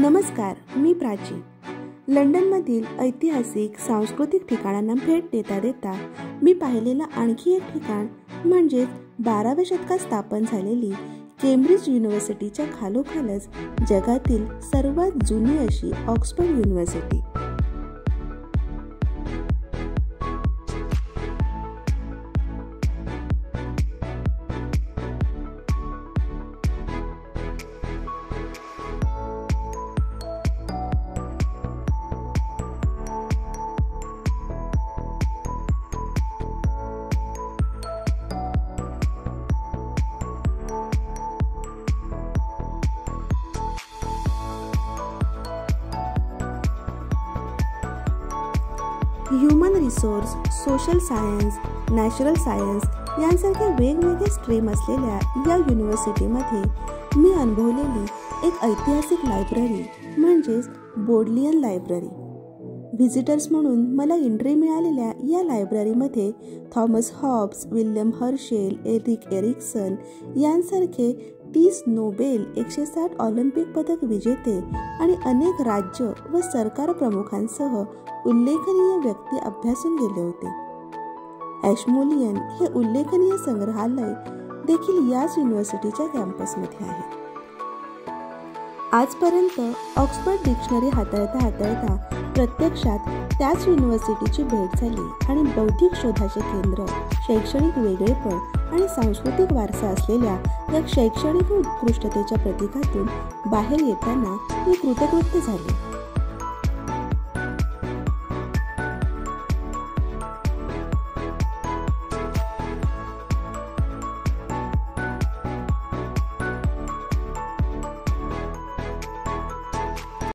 नमस्कार, मी प्राची। लंडनमधील ऐतिहासिक सांस्कृतिक ठिकाणांना भेट देता देता मी पाहिलेलं आणखी एक ठिकाण म्हणजे 12व्या शतकात स्थापन झालेली केम्ब्रिज युनिव्हर्सिटीच्या खालोखालच जगातील सर्वात जुनी अशी Oxford university. Human resource, social science, natural science यांसारख्या वेगवेगळे स्ट्रीम असलेल्या या युनिव्हर्सिटीमध्ये मी अनुभवलेली एक ऐतिहासिक लायब्ररी म्हणजेच बोडलियन लायब्ररी। व्हिजिटर्स म्हणून मला एंट्री मिळालेल्या या लायब्ररीमध्ये Thomas Hobbes, William Herschel, Eric Erikson यांसारखे 30 नोबेल, 160 ऑलिम्पिक पदक विजेते आणि अनेक राज्य व सरकार प्रमुखांसह उल्लेखनीय व्यक्ती अभ्यासून गेले होते। ॲशमोलियन हे उल्लेखनीय संग्रहालय देखील याच युनिव्हर्सिटीच्या कॅम्पसमध्ये आहे। आजपर्यंत ऑक्सफर्ड डिक्शनरी हाताळता हाताळता प्रत्यक्षात त्याच युनिव्हर्सिटीची भेट झाली आणि बौद्धिक शोधाचे केंद्र, शैक्षणिक वेगळेपण आणि सांस्कृतिक वारसा असलेल्या या शैक्षणिक उत्कृष्टतेच्या प्रतीकातून बाहेर येताना मी कृतकृत्य झाले।